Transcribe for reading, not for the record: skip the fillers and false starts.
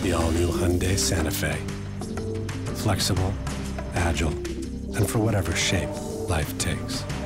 The all-new Hyundai Santa Fe. Flexible, agile, and for whatever shape life takes.